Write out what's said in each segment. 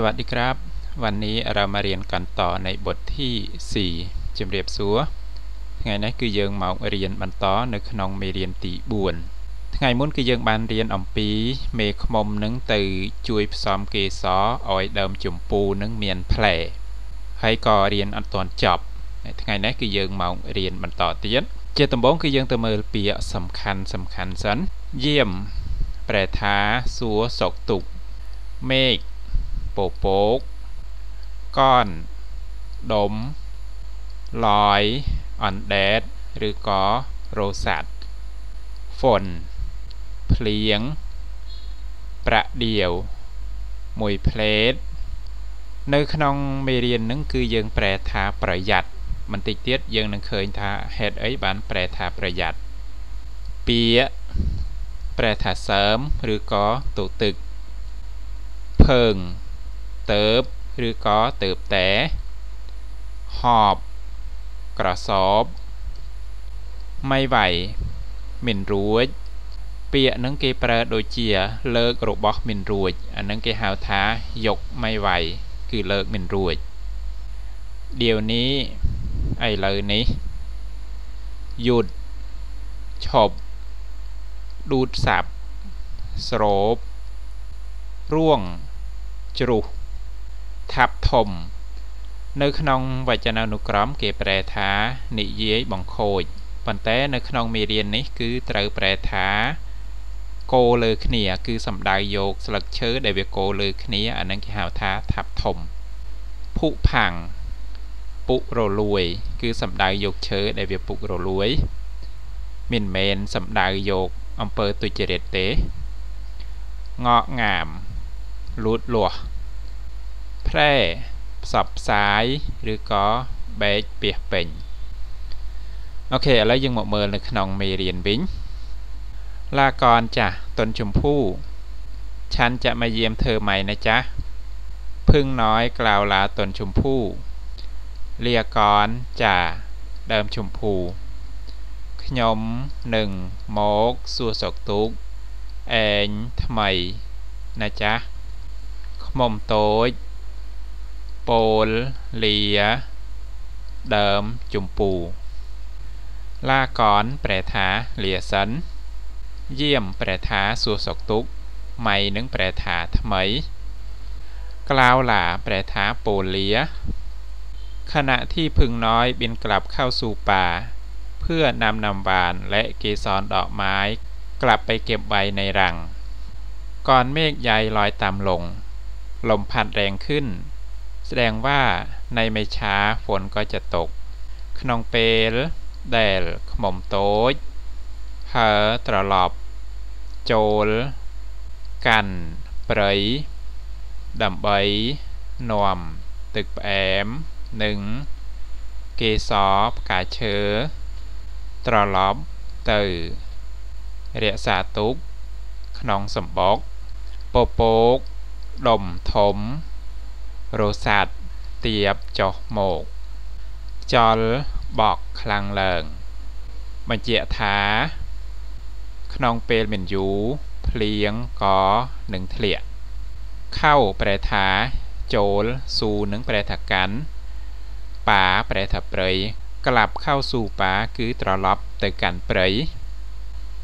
สวัสดีครับวันนี้เรามาเรียนกันต่อในบทที่4จำเรียบสัวไงนะคือยังมาเรียนบันต่อในขนมเมเรียนตีบุญไงมุ้นคือยังบานเรียนอ่อมปีเมฆมมนังตือจุยซ้อมเกสออ้อยเดิมจุ่มปูนังเมียนแผลให้ก่อเรียนอันตอนจบไงนะคือยังมาเรียนบันต่อเตี้ยเจตบงคือยังเตมเปียสำคัญสำคัญสันเยี่ยมแปรท้าสัวศกตุกเมฆโป๊กก้อนดมลอยอ่อนแดดหรือก่อโรสัตฝนเพลียงประเดี่ยวมวยเพลสในขนมเมเรียนนั่นคือยังแปรทาประหยัดมันติดเตี้ยยังนั่งเคยทาเฮดไอ้บ้านแปรทาประหยัดเปียแปรทาเสริมหรือก่อตุตึกเพิ่งเติบหรือก่อเติบแต่หอบกระสอบไม่ไหวหมิ่นรู้เปียนังเกเปรโดยเจียเลิกโรบอทหมิ่นรู้อันนังเกหาวท้ายกไม่ไหวคือเลิกหมิ่นรู้เดี๋ยวนี้ไอ้เลยนี้หยุดฉบดูดสับสโรบร่วงจรุทับถมในขนมวัจนานุกรมเกแปรท้านิเย้บังโคยปันแต่ในขนมเมเรียนนี้คือเตรแปรท้าโกเลือขเนียคือสัมดายโยกสลักเชื้อเดวิโกเลือขเนียอันนั้นคือหาวท้าทับถมผู้ผังปุโรลวยคือสัมดายโยกเชื้อเดวิปุโรลวยมินเมนสัมดายโยกอำเภอตุเจเรตเตเงาะงามรูดหลวแพร่สับสายหรือก็เบกเปียเป็นโอเคแล้วยังหมดเมินในขนมเมเรียนวิ้งลากรจ้ะตนชมพู่ฉันจะมาเยี่ยมเธอใหม่นะจ๊ะพึ่งน้อยกล่าวลาตนชมพู่เรียกรจ้ะเดิมชมพูขยมหนึ่งโมกสัวสกตุกเองทำไมนะจ๊ะขมมโต้ยโปลเลียเดิมจุมปูลากรแปรท้าเลียสันเยี่ยมแปรท้าสัวสกตุกไม่นึงแปรท้าทำไมกล่าวหล่าแปรท้าโปลเลียขณะที่พึ่งน้อยบินกลับเข้าสู่ป่าเพื่อนำหวานและเกสรดอกไม้กลับไปเก็บใบในรังก่อนเมฆใหญ่ลอยต่ำลงลมพัดแรงขึ้นแสดงว่าในไม่ช้าฝนก็จะตกขนองเปลแดลขมมโต้ยเฮอตรลอบโจลกันเปรยดำใบนวมตึกแอมหนึ่งเกสรกาเชอตรลอบตือเรียสาตุกขนองสมบกโปโปกดมถมโรสัตเตียบจอกโมกจอลบอกคลังเลิงบัญเจียท้าขนองเปลเหม็นยูเพลียงกอหนึ่งเถียเข้าแปรท้าโจลสูหนึ่งแปรถักกันป่าแปรถับเปรยกลับเข้าสู่ป่าคือตรลอบตึกกันเปรย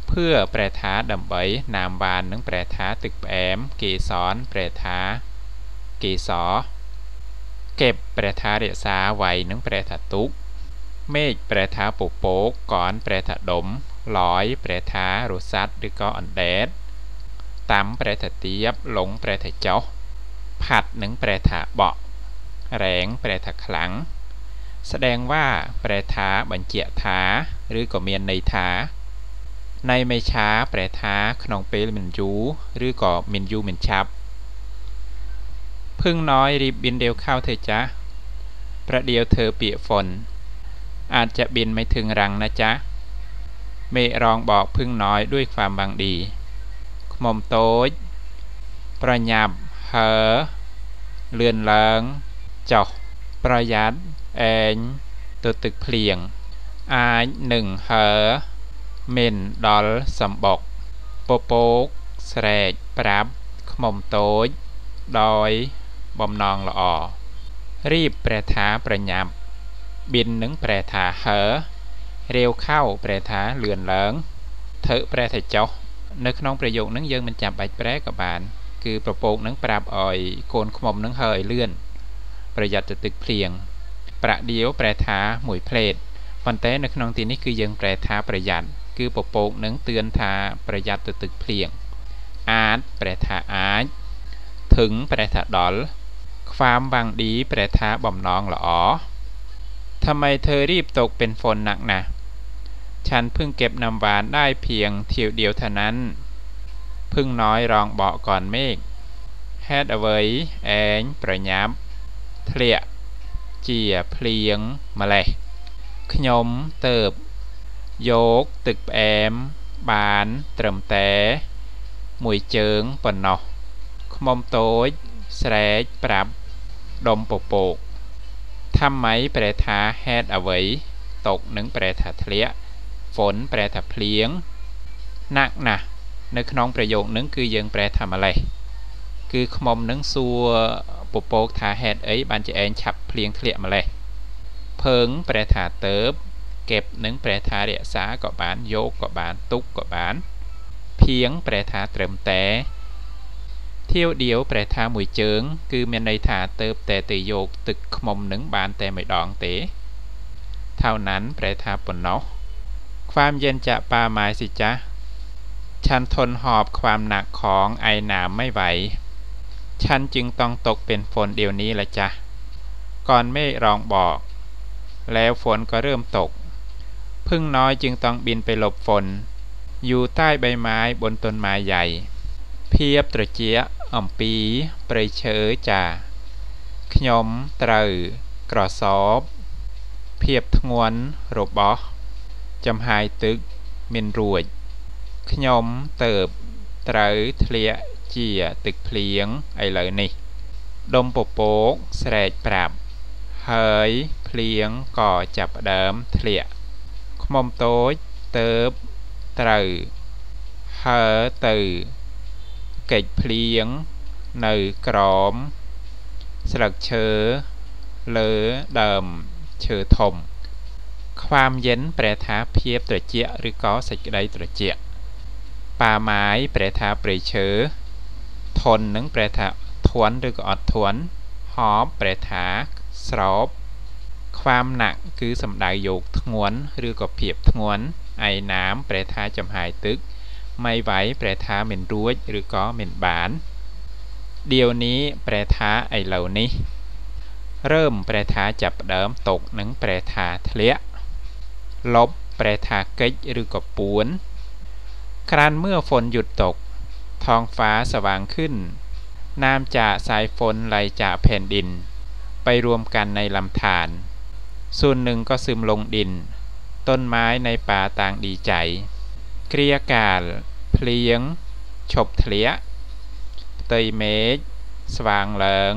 เพื่อแปรท้าดับเบยนามบานนังแปรท้าตึกแอมเกสรแปรท้าเกสรเก็บแปรท้าเดสาไว้นังแปรท้าตุกเมฆแปรท้าโปโปกก่อนแปรท้าดมลอยแปรท้าโรซัดหรือก็อันแดดตั้มแปรท้าเตียบหลงแปรท้าเจ้าผัดนังแปรท้าเบาะแรงแปรท้าขลังแสดงว่าแปรท้าบัญเจียท้าหรือก็เมียนในท้าในไม่ช้าแปรท้าขนองเปลมินยูหรือก่อมินยูมินชับพึ่งน้อยรีบบินเดียวเข้าเธอจ๊ะประเดี๋ยวเธอเปียกฝนอาจจะบินไม่ถึงรังนะจ๊ะเมรองบอกพึ่งน้อยด้วยความบางดีขมมโต้ยประหยับเฮอเลื่อนเลิงจอกประหยัดเองตัวตึกเพลียงอายหนึ่งเฮอเมนดอลสมบกโปโปกแสรกปรับขมมโต้ยดอย บอมนองละอรีบแปรถาประหยับบินหนึ่งแปรถาเหอเร็วเข้าแปรถาเลื่อนเลิงเถอะแปรถาเจ้าในขนมประโยคนั้นยังมันจับใบแปรกับบานคือประโปงนั้นปราบอ่อยโกนขมมนั้นเฮยเลื่อนประหยัดจะตึกเพลียงประเดียวแปรถาหมวยเพลดปันเต้ในขนมตีนี้คือยังแปรถาประหยัดคือประโปงนั้นเตือนทาประหยัดจะตึกเพลียงอาร์ตแปรถาอาร์ตถึงแปรถาดอลความบางดีแปรถาบ่มน้องหรอทำไมเธอรีบตกเป็นฝนหนักนะฉันเพิ่งเก็บน้ำหวานได้เพียงเที่ยวเดียวเท่านั้นพึ่งน้อยรองเบาะก่อนเมฆแฮดเอาไว้แอนประยับเทเละเจี๋ยเพลียงมาเลยขยมเติบโยกตึกแอมบานเติมแต่หมวยเจิงปนนอขมมโต้แสรปรับดมโปโปกทำไมแปรถาแฮดเอาไว้ตกหนึ่งแปรถาเทเละฝนแปรถาเพลียงนักนะในขนมประโยคนึงคือยังแปรทำอะไรคือขมมนึงซัวปโปกถาแฮดเอ้ยบันจะแอนฉับเพลียงเทเละมาเลยเพิงแปรถาเติบเก็บหนึ่งแปรถาเรียสาก็บานโยกก็บานตุกก็บานเพียงแปรถาเติมแต่เที่ยวเดียวแปรถาหมวยเจิงคือเมียนในถาเติบแต่ติโยกตึกขมมหนึ่งบานแต่ไม่ดองเต๋เท่านั้นแปรถาปนเนาะความเย็นจะปาไม้สิจ๊ะฉันทนหอบความหนักของไอหนามไม่ไหวฉันจึงต้องตกเป็นฝนเดี๋ยวนี้ละจ๊ะก่อนเมฆรองบอกแล้วฝนก็เริ่มตกพึ่งน้อยจึงต้องบินไปหลบฝนอยู่ใต้ใบไม้บนต้นไม้ใหญ่เพียบตระเจียอ่อมปีเปรยเชยจ่าขยมเตยกระสอบเพียบทงวนรบบอจำหายตึกมินรวยขยมเติบเตยทะเลเจียตึกเพลียงไอเหลยนี่ดมโปโป๊กแสรปรับเฮยเพลียงก่อจับเดิมทะเลขมมโต้เติบเตยเฮยเตยเกิดเพลียงในกรอมสลักเชอเลอเดิมเชอทมความเย็นแปรถาเพียบตระเจียหรือก็สักใดตระเจียป่าไม้แปรถาเปรยเชอทนหนึ่งแปรถาทวนหรือก็อดทวนหอบแปรถาสรอบความหนักคือสำดายโยกทงวนหรือก็เพียบทงวนไอน้ำแปรถาจำหายตึกไม่ไหวแปรท้าเหม็นรู้หรือก็เหม็นบานเดี๋ยวนี้แปรท้าไอเหล่านี้เริ่มแปรท้าจับเดิมตกหนึ่งแปรท้าเทเละลบแปรท้าเกิดหรือก็ปูนครั้นเมื่อฝนหยุดตกท้องฟ้าสว่างขึ้นน้ำจากสายฝนไหลจากแผ่นดินไปรวมกันในลำธารส่วนหนึ่งก็ซึมลงดินต้นไม้ในป่าต่างดีใจเครียกาลเพลียงฉบเทเละเตยเมฆสว่างเหลิง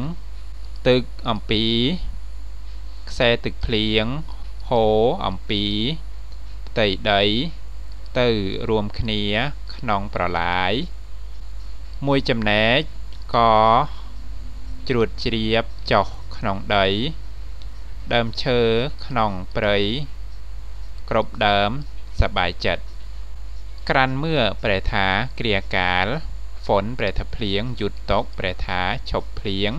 ตึกอ่อมปีแซตึกเพลียงโหอ่อมปีเตยเดยเตยรวมคเนียขนองประหลายมวยจำแนกกอจรวดเจียบจอกขนองเดยเดิมเชอขนองเปรยกรบเดิมสบายจัดครั้นเมื่อแปรถาเกลียกาลฝนแปรถาเพลียงหยุดตกแปรถาฉบเพลียง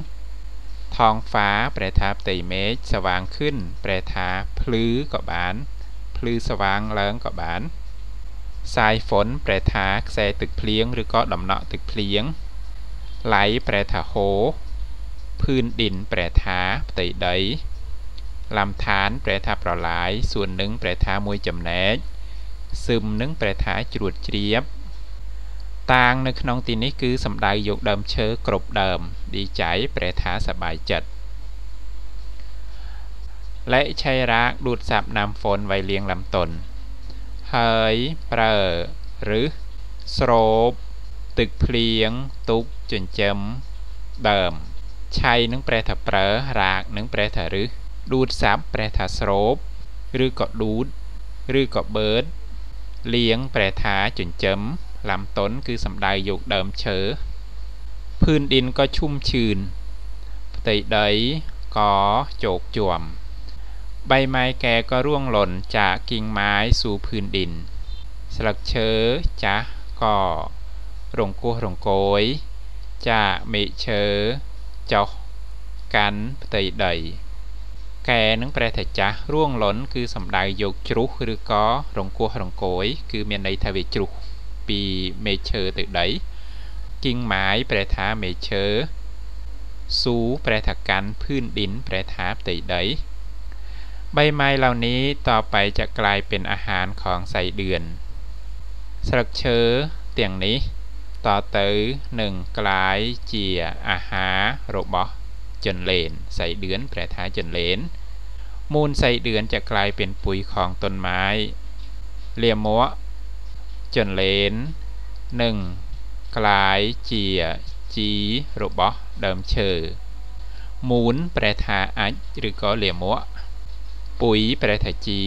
ท้องฟ้าแปรถาเตยเมฆสว่างขึ้นแปรถาพลื้อก็บานพลื้อสว่างเลิงก็บานสายฝนแปรถาแซตึกเพลียงหรือก็ดำเนาะตึกเพลียงไหลแปรถาโหพื้นดินแปรถาเตยเดยลำธารแปรถาประหลายส่วนหนึ่งแปรถามวยจำแนกซึมนึ่งแปรถาจรวดเจียบต่างในขนมตีนี้คือสำดายยกเดิมเชอกรบเดิมดีใจแปรถาสบายจัดและใช้รักดูดซับนำฝนไว้เลี้ยงลำตนเฮยเปรอหรือสโรบตึกเพลียงตุกจนเจิมเดิมใช้นึ่งแปรถาเปรอรากนึ่งแปรถาหรือดูดซับแปรถาสโรบหรือก็ดูดหรือก็เบิร์ดเลี้ยงแปรถาจุนเจิมลำต้นคือสำดายยกเดิมเชอพื้นดินก็ชุ่มชื้น ติใดก่อโจกจ่วมใบไม้แก่ก็ร่วงหล่นจากกิ่งไม้สู่พื้นดินสลักเชอจะก่อหลงกัวหลงโกยจะเมเชอจอกกันติใดแก่นังแปลแต่จะร่วงหล่นคือสำได้โยกจุกหรือก่อหลงกัวหลงโกยคือเมียนในทวีจุกปีเมเชอติใดกิ่งไม้แปลท้าเมเชอสูแปลถักกันพื้นดินแปลท้าติใดใบไม้เหล่านี้ต่อไปจะกลายเป็นอาหารของไส้เดือนสลักเชอเตียงนี้ต่อเต๋อหนึ่งกลายเจียอาหารโรบอจนเลนไส้เดือนแปลท้าจนเลนมูลไส้เดือนจะกลายเป็นปุ๋ยของต้นไม้เลียมัวจนเลนหนึ่งกลายเจียจีโรบอเดิมเชอมูลแปลท้าอัจหรือก็เลียมัวปุ๋ยแปลทจี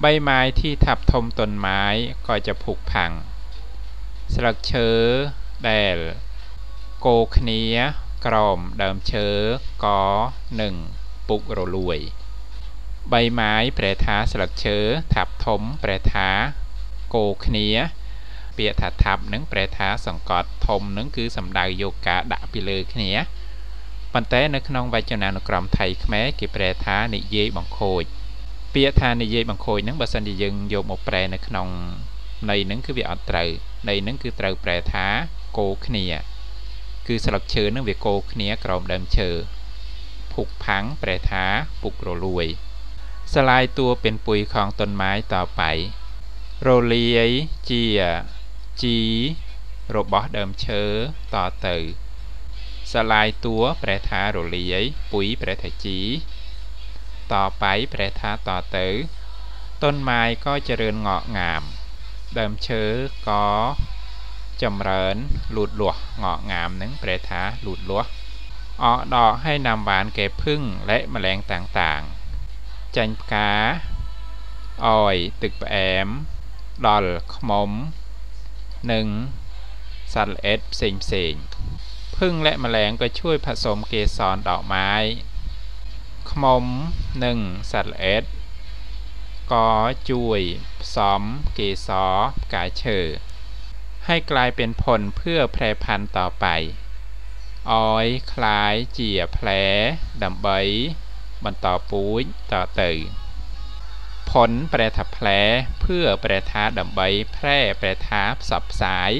ใบไม้ที่ทับทมต้นไม้ก็จะผุพังสลักเชอแดลโกคเนียกรอมเดิมเชอกอหนึ่งปุกโรลวยใบไม้แปลท้าสลักเชอทับทมแปลท้าโกคเนียเปียถัดทับนึงแปลท้าสังกัดทมนึงคือสำดายโยกะดะปิเลคเนียปันเต้ในขนมวัจนานุกรรมไทยแม้กิแปรท้านิเยบังโคยเปียทานิเยบังโคยนั้นบัสันดิยึงโยมแปรในขนมในนั้นคือเวียอัตรายในนั้นคือตรายแปรท้าโกคเนียคือสลักเชอนั้นเวียโกคเนียกรอบเดิมเชอผุกพังแปรท้าปุกโรลวยสลายตัวเป็นปุ๋ยของต้นไม้ต่อไปโรเลียเจียจีโรบอเดิมเชอต่อเตอสลายตัวแปรท้าโรเลียปุ๋ยแปรท้าจีต่อไปแปรท้าต่อเต๋อต้นไม้ก็เจริญเงาะงามเดิมเชอก็จำเริญหลุดหลวเงาะงามนึงแปรท้าหลุดหลวออกดอกให้นำหวานแก่ผึ้งและแมลงต่างๆจันกาอ่อยตึกแอมดอลขมมหนึ่งสัตว์เอ็ดเซ็งเซ็งผึ้งและแมลงก็ช่วยผสมเกสรดอกไม้ขมมหนึ่งสัตว์เอ็ดก็จุยซ้อมเกสรกายเชอให้กลายเป็นผลเพื่อแพร่พันธุ์ต่อไปอ้อยคล้ายเจียแผลดำใบมันต่อปุ้ยต่อตื่นผลแปรทับแผลเพื่อแปรท้าดำใบแพร่แปรท้าสับสาย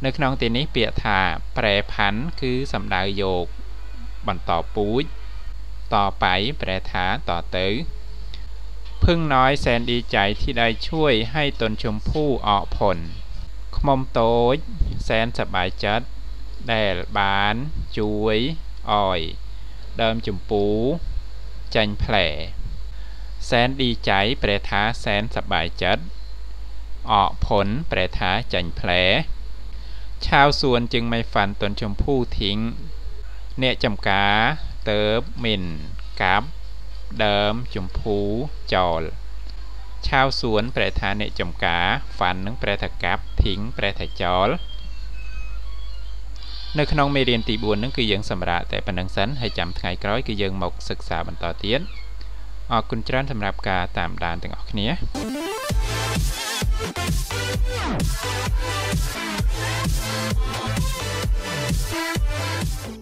ในขนมตีนี้เปียธาแปรพันคือสำดายโยกบันต่อปู๊ดต่อไปแปรท้าต่อเต๋อพึ่งน้อยแสนดีใจที่ได้ช่วยให้ต้นชมพู่ออกผลขมมโต้แสนสบายจัดแดดบานจุยอ่อยเดิมจุ่มปูจันแผลแสนดีใจแปรท้าแสนสบายจัดออกผลแปรท้าจันแผลชาวสวนจึงไม่ฟันต้นชมพู่ทิ้งเนจจำกาเติบมินกับเดิมชมพูจอลชาวสวนแปรทาเนจจำกาฟันนึงแปรทกับทิ้งแปรทจอลในขนมเมเรียนตีบุญนั่นคือยังสำราแต่ปนังสันให้จำไงกร้อยคือยังหมกศึกษาบรรต่อเตี้ยนออกกุญแจสำหรับกาตามด่านต่างออกเนี้ย